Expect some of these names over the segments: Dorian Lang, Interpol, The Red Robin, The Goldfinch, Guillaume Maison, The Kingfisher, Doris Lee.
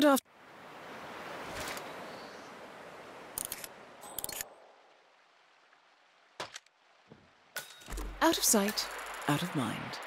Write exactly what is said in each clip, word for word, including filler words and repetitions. Good afternoon. Out of sight, out of mind.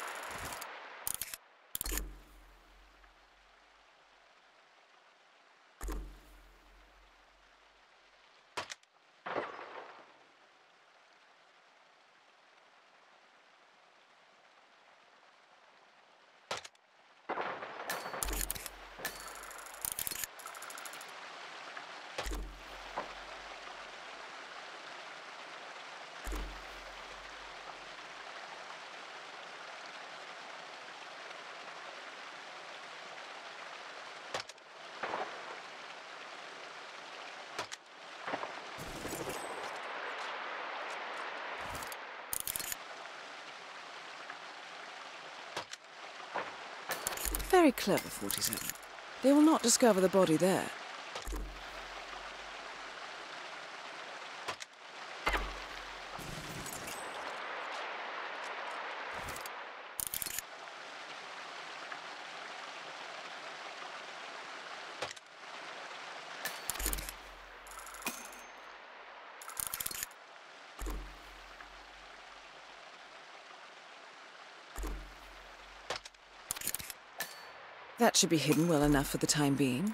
Very clever, forty-seven. They will not discover the body there. That should be hidden well enough for the time being.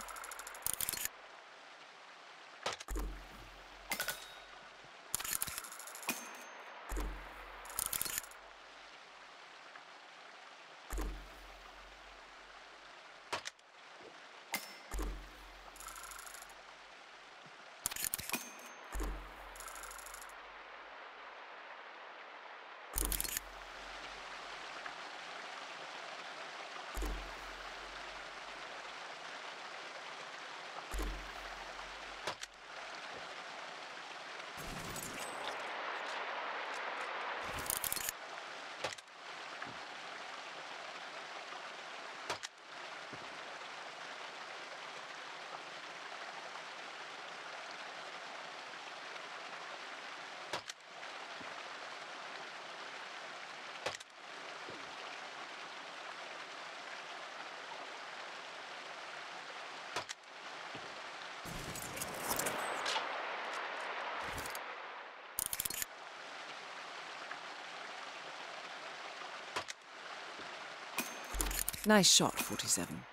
Nice shot, forty-seven.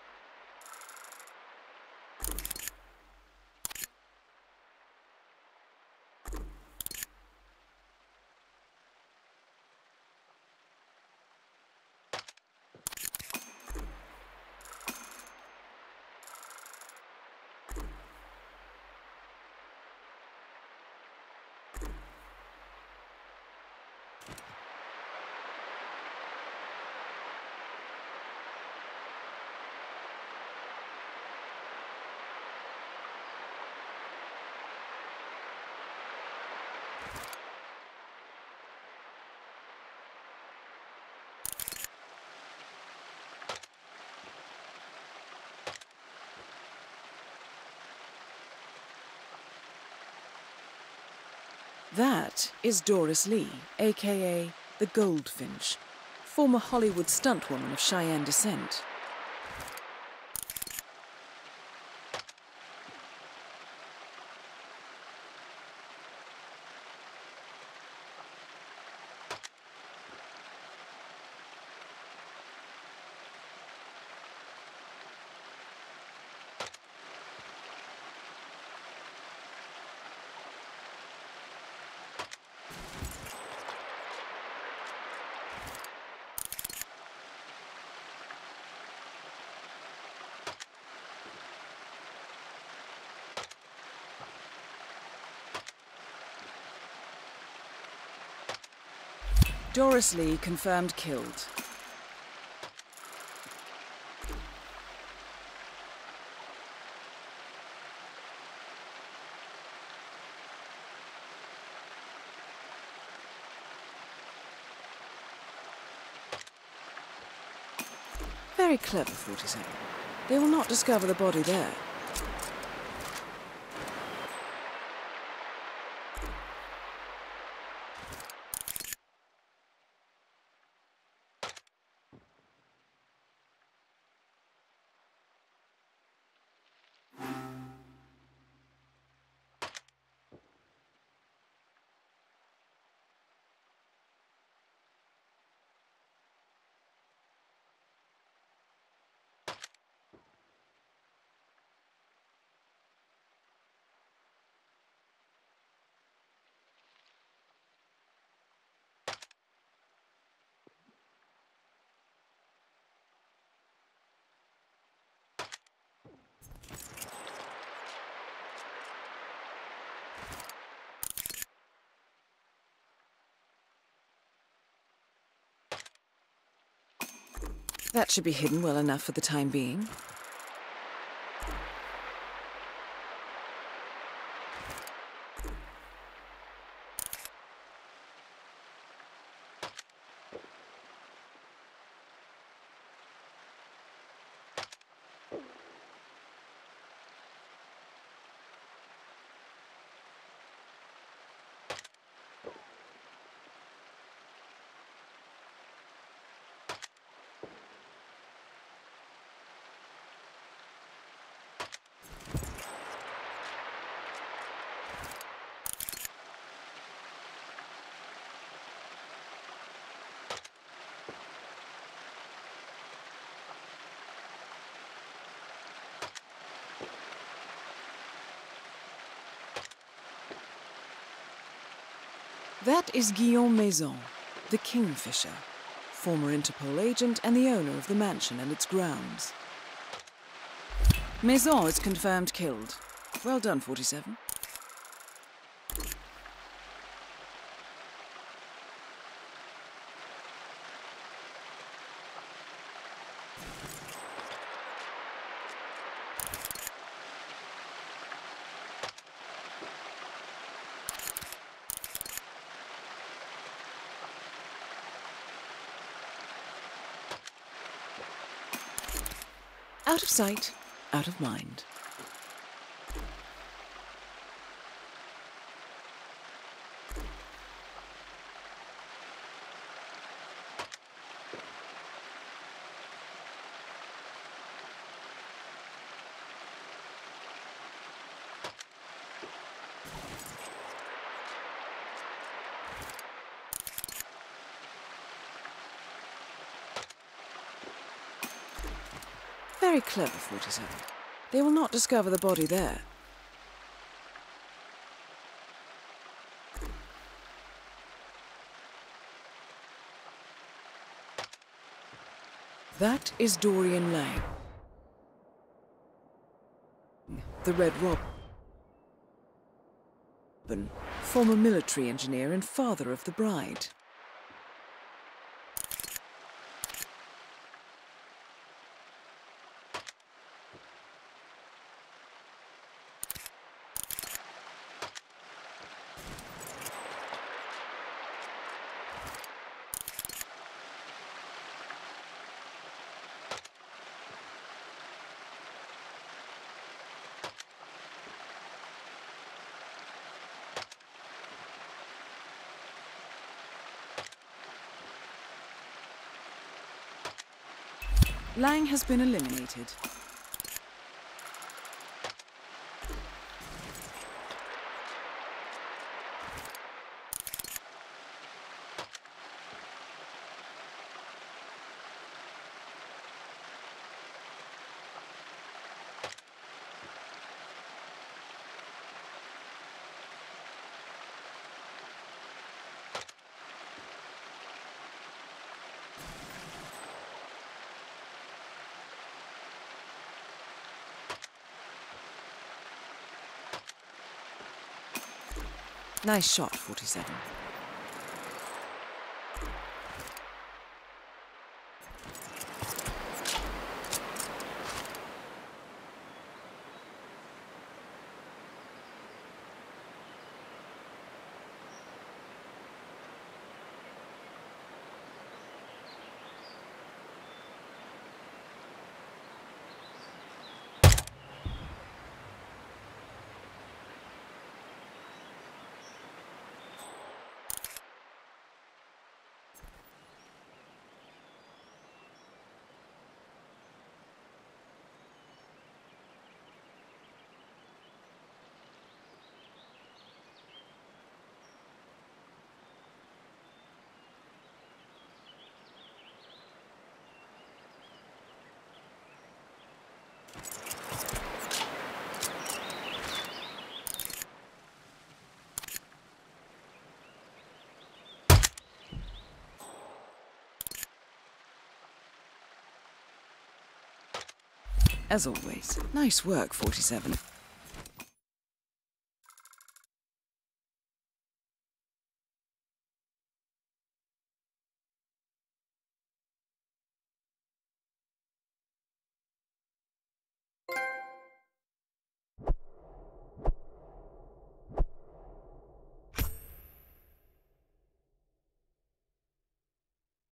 That is Doris Lee, a k a. The Goldfinch, former Hollywood stuntwoman of Cheyenne descent. Doris Lee confirmed killed. Very clever, forty-seven. They will not discover the body there. That should be hidden well enough for the time being. That is Guillaume Maison, the Kingfisher, former Interpol agent and the owner of the mansion and its grounds. Maison is confirmed killed. Well done, forty-seven. Out of sight, out of mind. Very clever, forty-seven. They will not discover the body there. That is Dorian Lang, the Red Robin, former military engineer and father of the bride. Lang has been eliminated. Nice shot, forty-seven. As always, nice work, forty-seven.